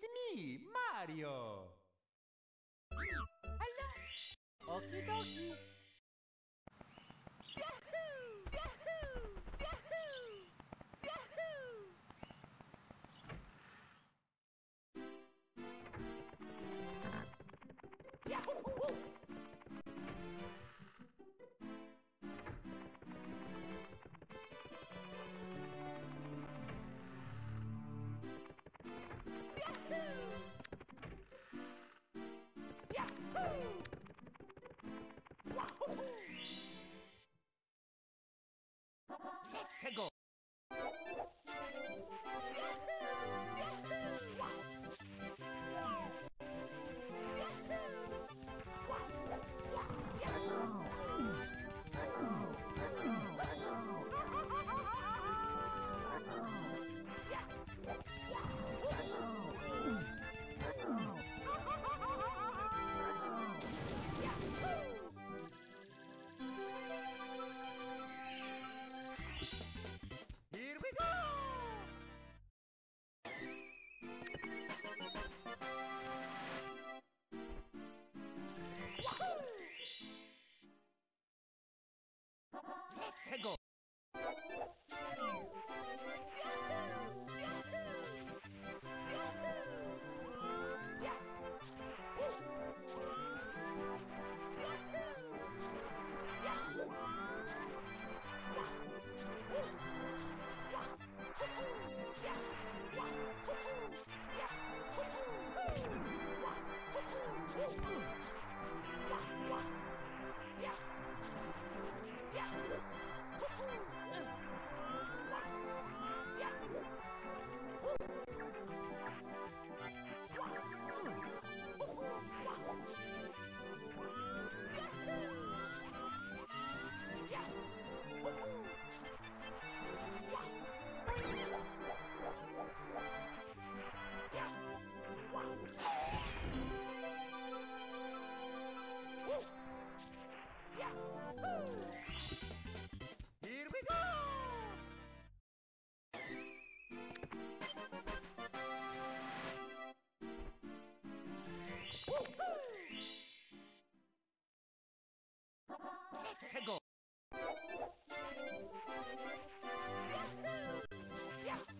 It's me, Mario! Hello! Okie dokie! Yahoo! Yahoo! Yahoo! Yahoo! Yahoo! Let's go. Go. Here we go! Let's go! Yahoo!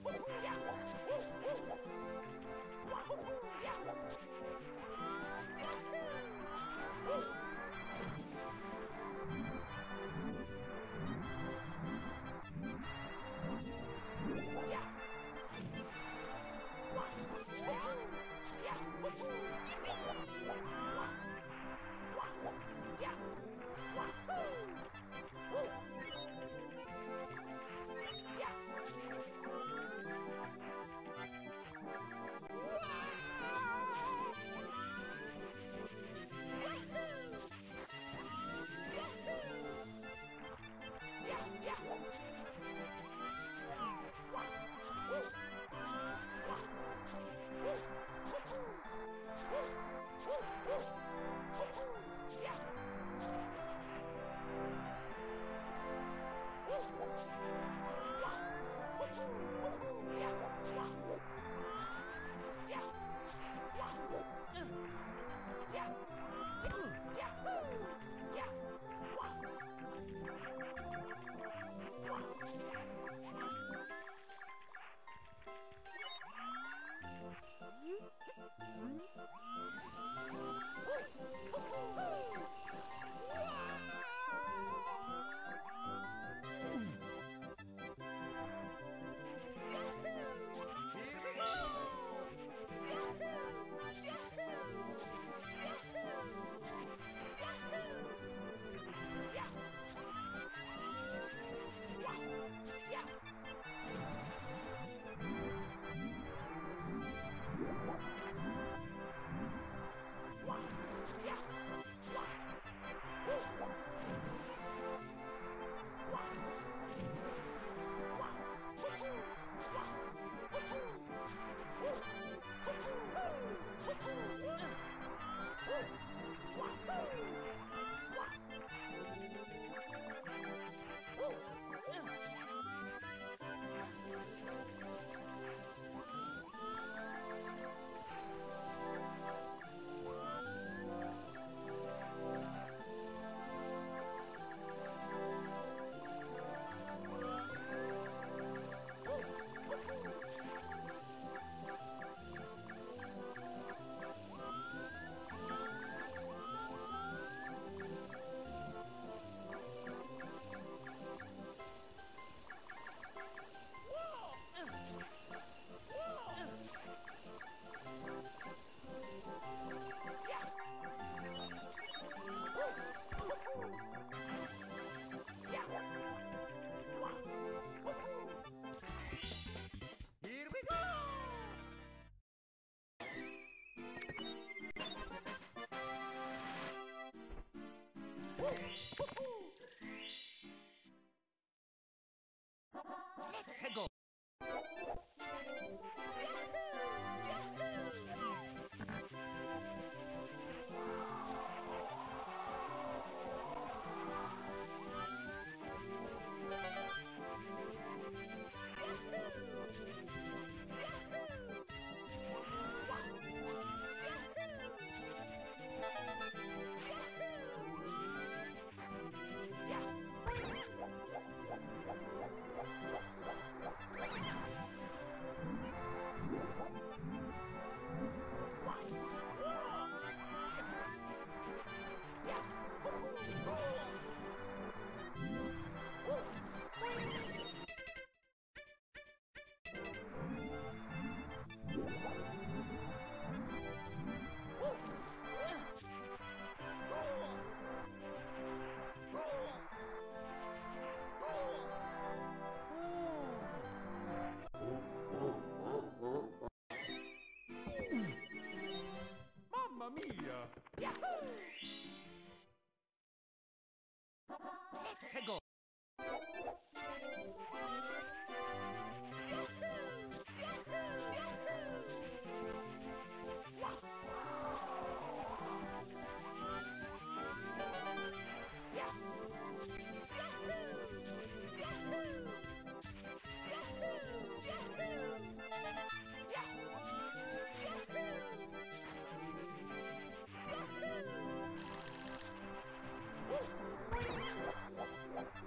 What?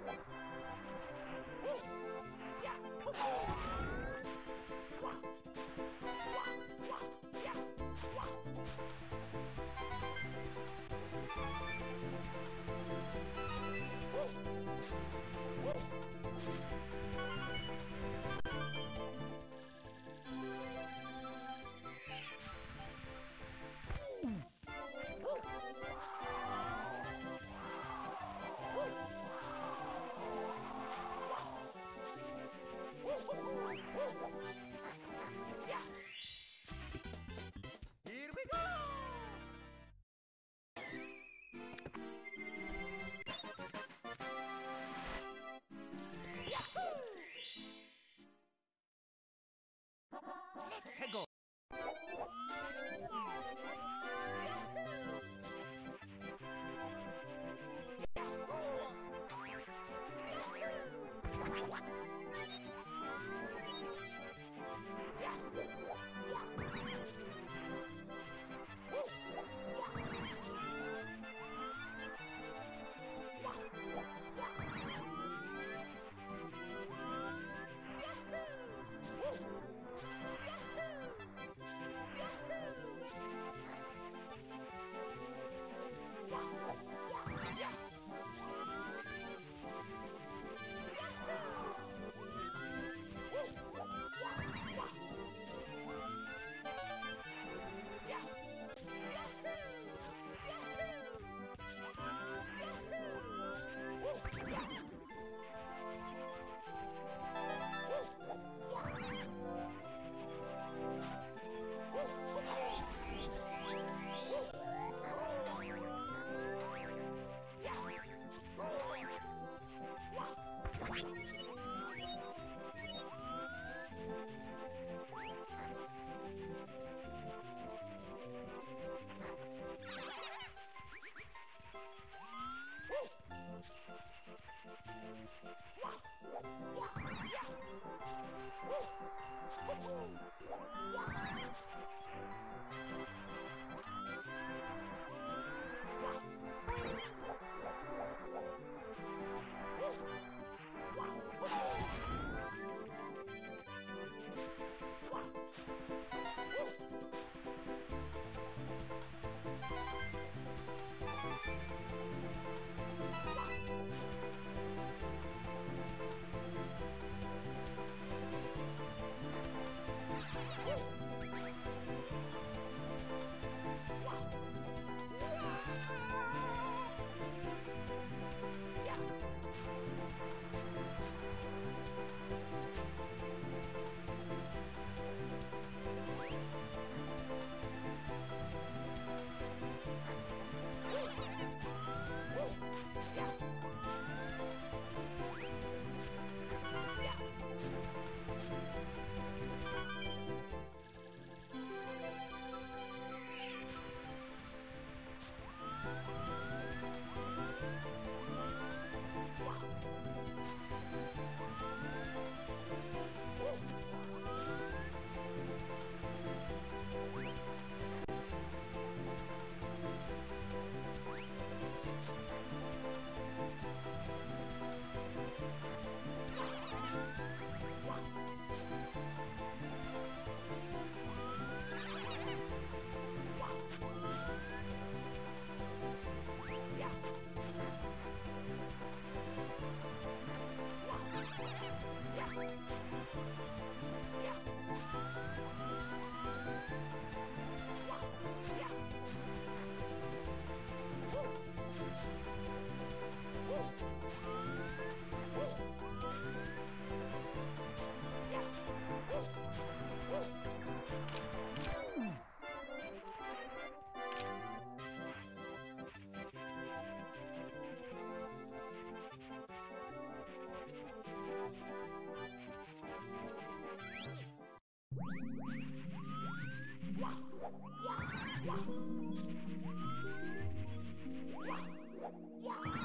Yeah.